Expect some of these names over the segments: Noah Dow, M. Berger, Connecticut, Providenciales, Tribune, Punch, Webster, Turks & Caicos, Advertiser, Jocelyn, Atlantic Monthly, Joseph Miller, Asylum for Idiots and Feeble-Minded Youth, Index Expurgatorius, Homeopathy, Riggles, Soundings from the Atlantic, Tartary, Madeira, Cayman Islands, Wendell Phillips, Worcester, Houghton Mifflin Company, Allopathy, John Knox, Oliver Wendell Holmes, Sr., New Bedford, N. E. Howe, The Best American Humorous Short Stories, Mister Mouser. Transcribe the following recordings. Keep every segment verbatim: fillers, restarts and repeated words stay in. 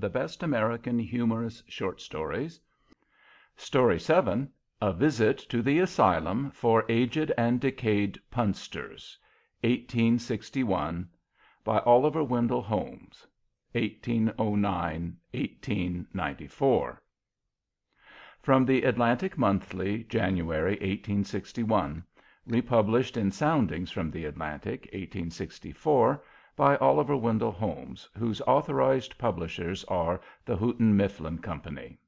The Best American Humorous Short Stories. Story seven, A Visit to the Asylum for Aged and Decayed Punsters, eighteen sixty-one. By Oliver Wendell Holmes, eighteen oh nine to eighteen ninety-four. From the Atlantic Monthly, January, eighteen sixty-one. Republished in Soundings from the Atlantic, eighteen sixty-four, by Oliver Wendell Holmes, whose authorized publishers are the Houghton Mifflin Company.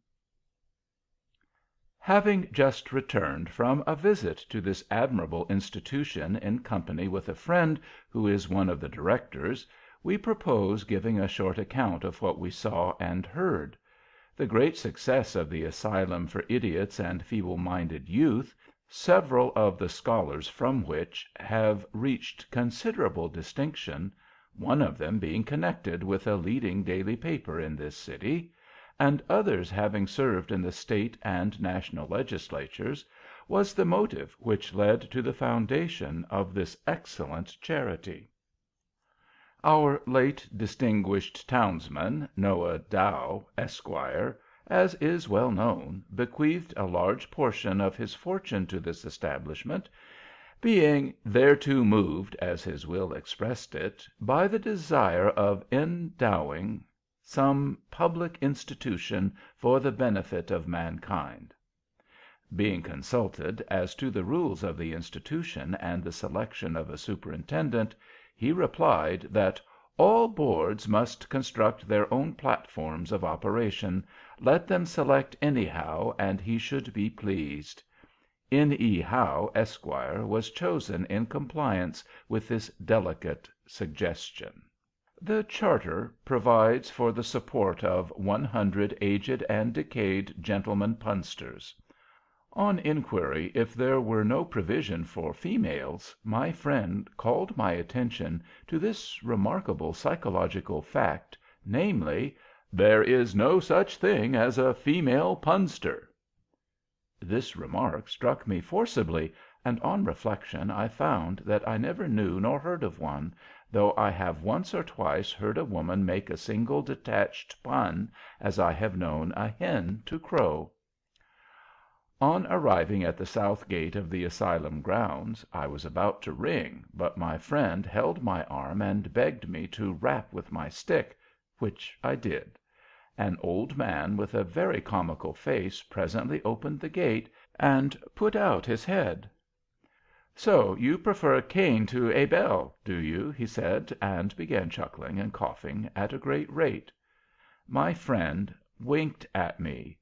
Having just returned from a visit to this admirable institution in company with a friend who is one of the directors, we propose giving a short account of what we saw and heard. The great success of the Asylum for Idiots and Feeble-Minded Youth, several of the scholars from which have reached considerable distinction, one of them being connected with a leading daily paper in this city, and others having served in the state and national legislatures, was the motive which led to the foundation of this excellent charity. Our late distinguished townsman, Noah Dow, Esquire, as is well known, bequeathed a large portion of his fortune to this establishment, being thereto moved, as his will expressed it, by the desire of endowing some public institution for the benefit of mankind. Being consulted as to the rules of the institution and the selection of a superintendent, he replied that all boards must construct their own platforms of operation, let them select anyhow, and he should be pleased. N. E. Howe, Esquire, was chosen in compliance with this delicate suggestion. The charter provides for the support of one hundred aged and decayed gentlemen punsters. On inquiry if there were no provision for females, my friend called my attention to this remarkable psychological fact, namely, "There is no such thing as a female punster." This remark struck me forcibly, and on reflection I found that I never knew nor heard of one, though I have once or twice heard a woman make a single detached pun, as I have known a hen to crow. On arriving at the south gate of the asylum grounds, I was about to ring, but my friend held my arm and begged me to rap with my stick, which I did. An old man with a very comical face presently opened the gate and put out his head. "So you prefer Cain to Abel, do you?" he said, and began chuckling and coughing at a great rate. My friend winked at me.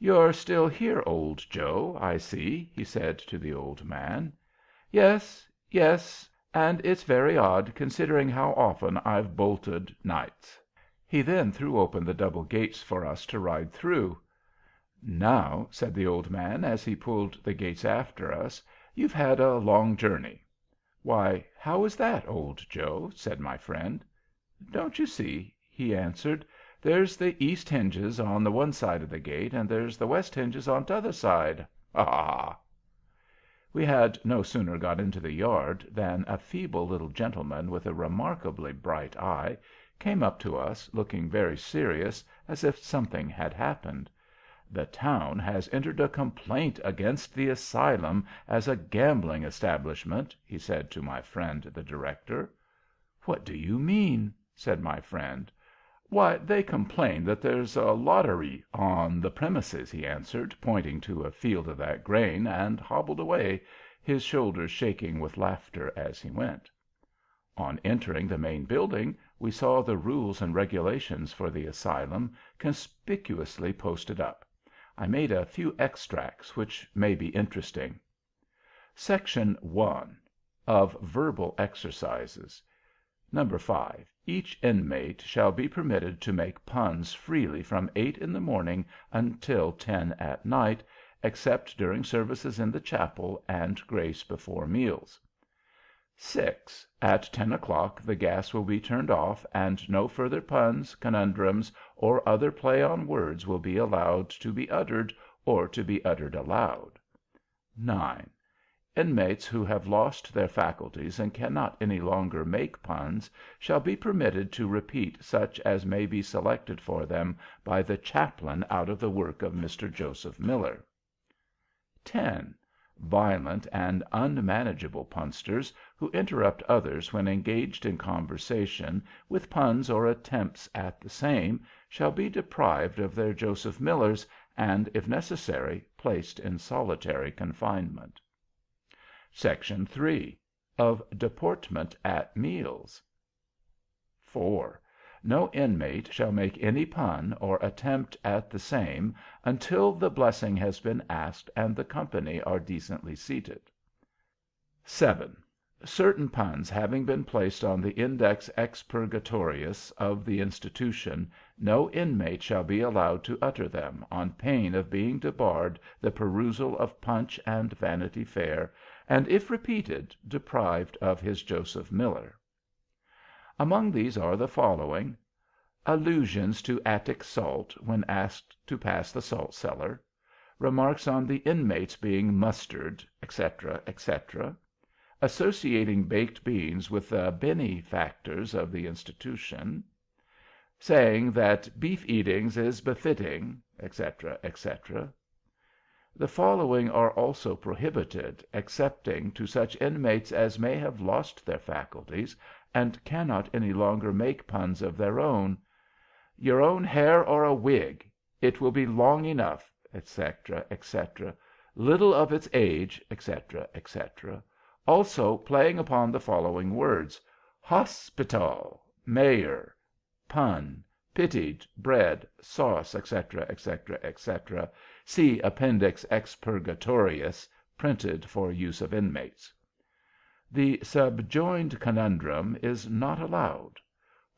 "You're still here, old Joe, I see," he said to the old man. "Yes, yes, and it's very odd, considering how often I've bolted nights." He then threw open the double gates for us to ride through. "Now," said the old man, as he pulled the gates after us, "you've had a long journey." "Why, how is that, old Joe?" said my friend. "Don't you see?" he answered. "There's the east hinges on the one side of the gate, and there's the west hinges on t'other side. Ha, ha!" We had no sooner got into the yard than a feeble little gentleman with a remarkably bright eye came up to us, looking very serious, as if something had happened. "The town has entered a complaint against the asylum as a gambling establishment," he said to my friend the director. "What do you mean?" said my friend. "Why, they complain that there's a lottery on the premises," he answered, pointing to a field of that grain, and hobbled away, his shoulders shaking with laughter as he went. On entering the main building, we saw the rules and regulations for the asylum conspicuously posted up. I made a few extracts which may be interesting. Section one. Of Verbal Exercises. Number five. Each inmate shall be permitted to make puns freely from eight in the morning until ten at night, except during services in the chapel and grace before meals. Six. At ten o'clock the gas will be turned off, and no further puns, conundrums, or other play on words will be allowed to be uttered or to be uttered aloud. Nine. Inmates who have lost their faculties and cannot any longer make puns shall be permitted to repeat such as may be selected for them by the chaplain out of the work of Mister Joseph Miller. ten. Violent and unmanageable punsters who interrupt others when engaged in conversation with puns or attempts at the same shall be deprived of their Joseph Millers and, if necessary, placed in solitary confinement. Section three. Of Deportment at Meals. four. No inmate shall make any pun or attempt at the same until the blessing has been asked and the company are decently seated. seven. Certain puns having been placed on the Index Expurgatorius of the institution, no inmate shall be allowed to utter them on pain of being debarred the perusal of Punch and Vanity Fair, and, if repeated, deprived of his Joseph Miller. Among these are the following: allusions to Attic salt when asked to pass the salt cellar, remarks on the inmates being mustard, et cetera, et cetera, associating baked beans with the benefactors of the institution, saying that beef eatings is befitting, et cetera, et cetera. The following are also prohibited, excepting to such inmates as may have lost their faculties and cannot any longer make puns of their own: your own hair or a wig, it will be long enough, et cetera, et cetera, little of its age, et cetera, et cetera, also playing upon the following words: hospital, mayor, pun, pitied, bread, sauce, et cetera, et cetera, et cetera. See Appendix Expurgatorius, printed for use of inmates. The subjoined conundrum is not allowed: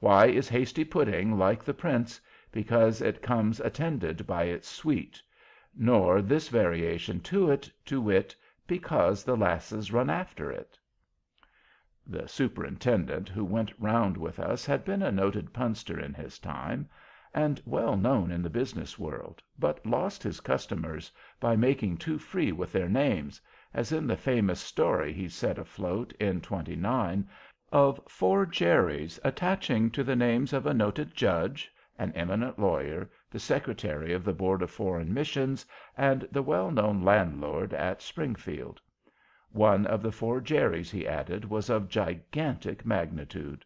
why is hasty pudding like the prince? Because it comes attended by its sweet. Nor this variation to it, to wit, because the lasses run after it. The superintendent who went round with us had been a noted punster in his time, and well known in the business world, but lost his customers by making too free with their names, as in the famous story he set afloat in twenty-nine of four Jerrys attaching to the names of a noted judge, an eminent lawyer, the secretary of the Board of Foreign Missions, and the well-known landlord at Springfield. One of the four Jerrys, he added, was of gigantic magnitude.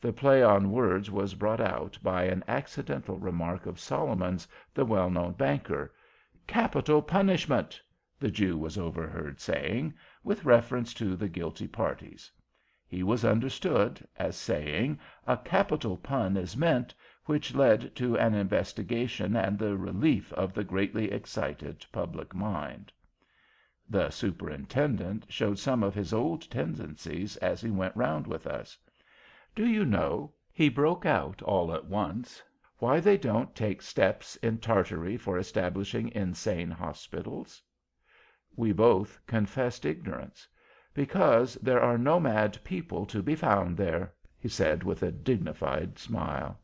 The play on words was brought out by an accidental remark of Solomon's, the well-known banker. "Capital punishment," the Jew was overheard saying, with reference to the guilty parties. He was understood as saying, "A capital pun is meant," which led to an investigation and the relief of the greatly excited public mind. The superintendent showed some of his old tendencies as he went round with us. "Do you know," he broke out all at once, "why they don't take steps in Tartary for establishing insane hospitals?" We both confessed ignorance. "Because there are nomad people to be found there," he said with a dignified smile.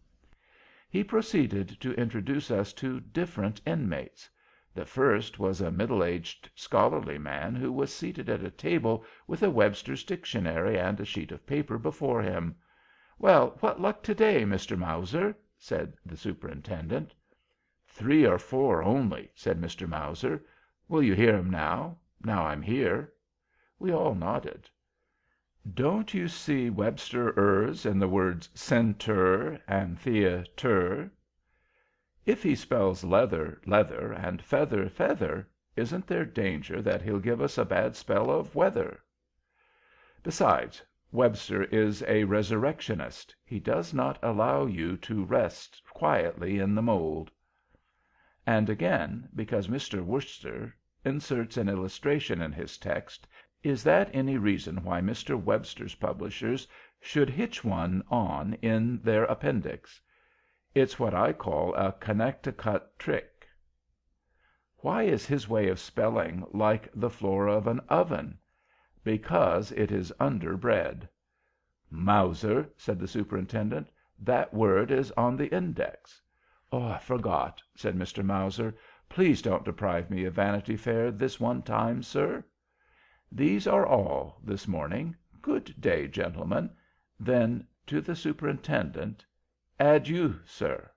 He proceeded to introduce us to different inmates. The first was a middle-aged, scholarly man who was seated at a table with a Webster's dictionary and a sheet of paper before him. "Well, what luck to-day, Mister Mouser?" said the superintendent. "Three or four only," said Mister Mouser. "Will you hear 'em now, now I'm here?" We all nodded. "Don't you see Webster-ers in the words center and theater? If he spells leather, leather, and feather, feather, isn't there danger that he'll give us a bad spell of weather? Besides, Webster is a resurrectionist. He does not allow you to rest quietly in the mold." And again, because Mister Worcester inserts an illustration in his text, is that any reason why Mister Webster's publishers should hitch one on in their appendix? It's what I call a Connecticut trick. Why is his way of spelling like the floor of an oven? Because it is under bread. "Mouser," said the superintendent, "that word is on the index." "Oh, I forgot," said Mister Mouser. "Please don't deprive me of Vanity Fair this one time, sir." These are all, this morning. Good day, gentlemen." Then, to the superintendent, "Adieu, sir."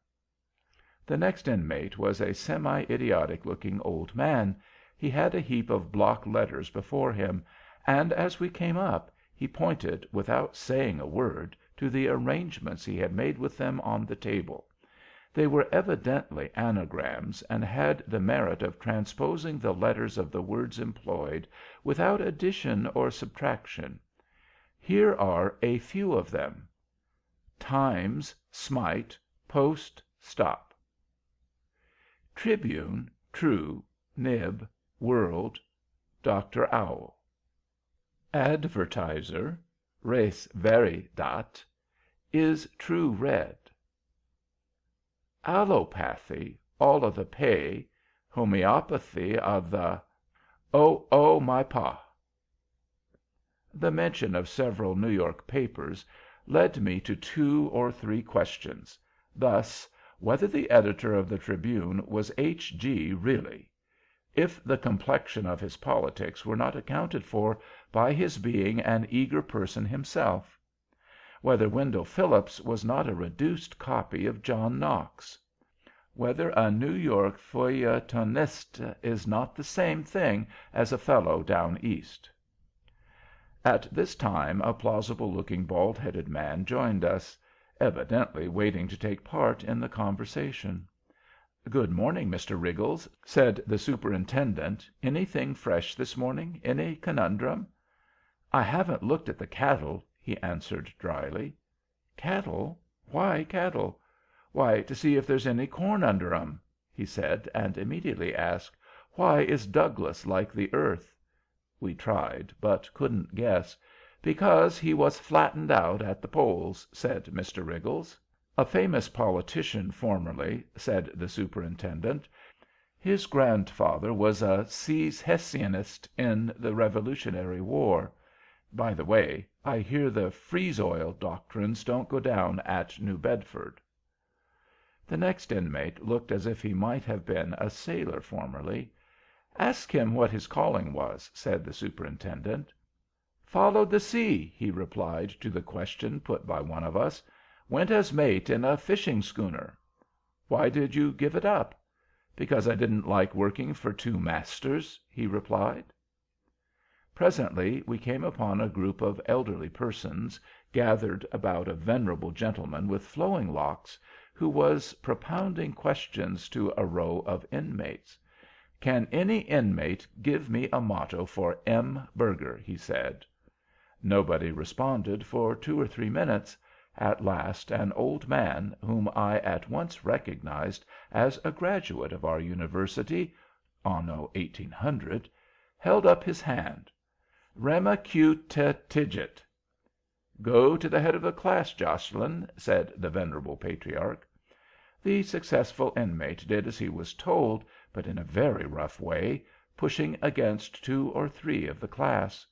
The next inmate was a semi idiotic looking old man. He had a heap of block letters before him, and as we came up he pointed, without saying a word, to the arrangements he had made with them on the table. They were evidently anagrams, and had the merit of transposing the letters of the words employed without addition or subtraction. Here are a few of them: Times, Smite, Post, Stop. Tribune, True, Nib, World, Doctor Owl. Advertiser, Res Veritat, Is True Red. Allopathy, All o' the Pay, Homeopathy o' the Oh, oh, my Pa. The mention of several New York papers led me to two or three questions. Thus, whether the editor of the Tribune was H G really? If the complexion of his politics were not accounted for by his being an eager person himself? Whether Wendell Phillips was not a reduced copy of John Knox? Whether a New York feuilletoniste is not the same thing as a fellow down East? At this time a plausible-looking bald-headed man joined us, evidently waiting to take part in the conversation. "Good morning, Mister Riggles," said the superintendent. "Anything fresh this morning? Any conundrum?" "I haven't looked at the cattle," he answered dryly. "Cattle? Why cattle?" "Why, to see if there's any corn under 'em," he said, and immediately asked, "Why is Douglas like the earth?" We tried, but couldn't guess. "Because he was flattened out at the polls," said Mister Riggles. "A famous politician formerly," said the superintendent. "His grandfather was a seize Hessianist in the Revolutionary War. By the way, I hear the freeze-oil doctrines don't go down at New Bedford." The next inmate looked as if he might have been a sailor formerly. "Ask him what his calling was," said the superintendent. "Followed the sea," he replied to the question put by one of us. "Went as mate in a fishing schooner." "Why did you give it up?" "Because I didn't like working for two masters," he replied. Presently we came upon a group of elderly persons gathered about a venerable gentleman with flowing locks, who was propounding questions to a row of inmates. "Can any inmate give me a motto for M. Berger?" he said. Nobody responded for two or three minutes. At last an old man, whom I at once recognized as a graduate of our university, anno eighteen hundred, held up his hand. "Remacute Tigit." "Go to the head of the class, Jocelyn," said the venerable patriarch. The successful inmate did as he was told, but in a very rough way, pushing against two or three of the class.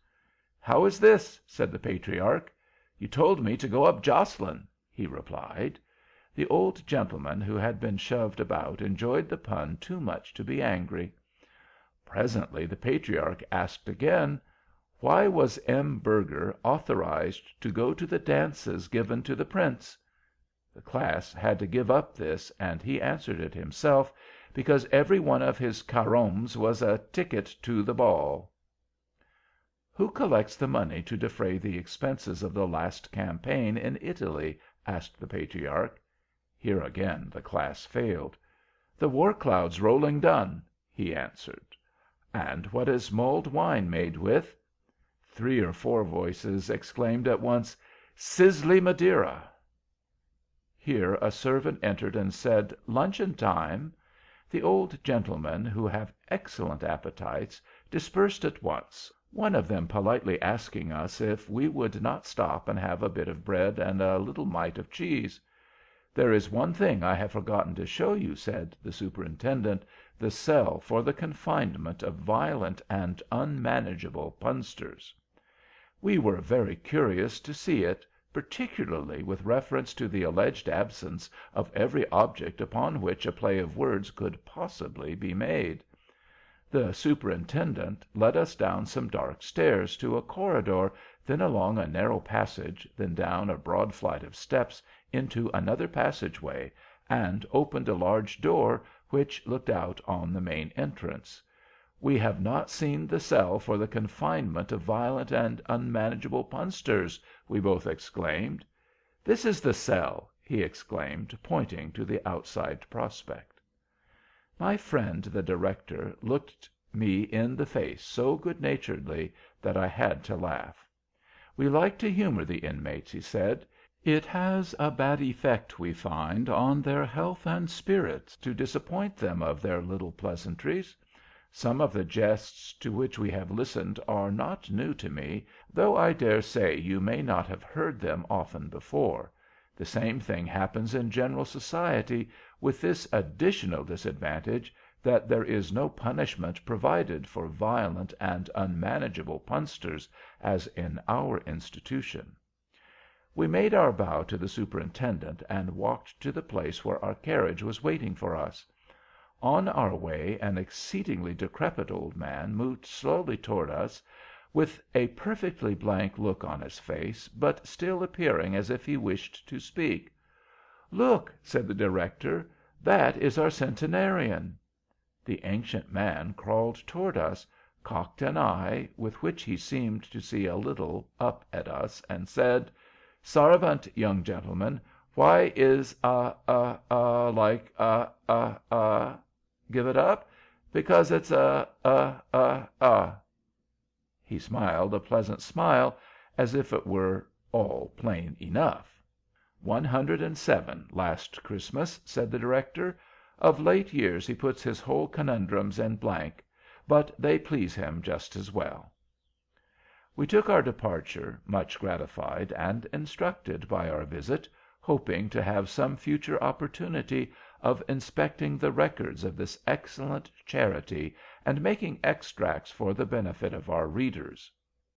"How is this?" said the patriarch. "You told me to go up Jocelyn," he replied. The old gentleman who had been shoved about enjoyed the pun too much to be angry. Presently the patriarch asked again, "Why was M. Berger authorized to go to the dances given to the prince?" The class had to give up this, and he answered it himself, "Because every one of his caroms was a ticket to the ball." "Who collects the money to defray the expenses of the last campaign in Italy?" asked the patriarch. Here again the class failed. "The war cloud's rolling done," he answered. "And what is mulled wine made with?" Three or four voices exclaimed at once, "Sizzly Madeira!" Here a servant entered and said, "Luncheon time." The old gentlemen, who have excellent appetites, dispersed at once, one of them politely asking us if we would not stop and have a bit of bread and a little mite of cheese. "There is one thing I have forgotten to show you," said the superintendent, "the cell for the confinement of violent and unmanageable punsters." We were very curious to see it, particularly with reference to the alleged absence of every object upon which a play of words could possibly be made. The superintendent led us down some dark stairs to a corridor, then along a narrow passage, then down a broad flight of steps into another passageway, and opened a large door which looked out on the main entrance. We have not seen the cell for the confinement of violent and unmanageable punsters, we both exclaimed. This is the cell, he exclaimed, pointing to the outside prospect. My friend the director looked me in the face so good-naturedly that I had to laugh. "We like to humor the inmates," he said. "It has a bad effect, we find, on their health and spirits to disappoint them of their little pleasantries. Some of the jests to which we have listened are not new to me, though I dare say you may not have heard them often before. The same thing happens in general society, with this additional disadvantage, that there is no punishment provided for violent and unmanageable punsters, as in our institution." We made our bow to the superintendent and walked to the place where our carriage was waiting for us. On our way an exceedingly decrepit old man moved slowly toward us, with a perfectly blank look on his face, but still appearing as if he wished to speak. "Look," said the director, "that is our centenarian." The ancient man crawled toward us, cocked an eye, with which he seemed to see a little, up at us, and said, "Sarvant, young gentleman, why is a a a like a a a? Give it up? Because it's a a a a." He smiled a pleasant smile, as if it were all plain enough. "One hundred and seven last Christmas," said the director. "Of late years he puts his whole conundrums in blank, but they please him just as well." We took our departure, much gratified and instructed by our visit, hoping to have some future opportunity of inspecting the records of this excellent charity and making extracts for the benefit of our readers.